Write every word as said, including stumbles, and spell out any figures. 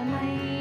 mai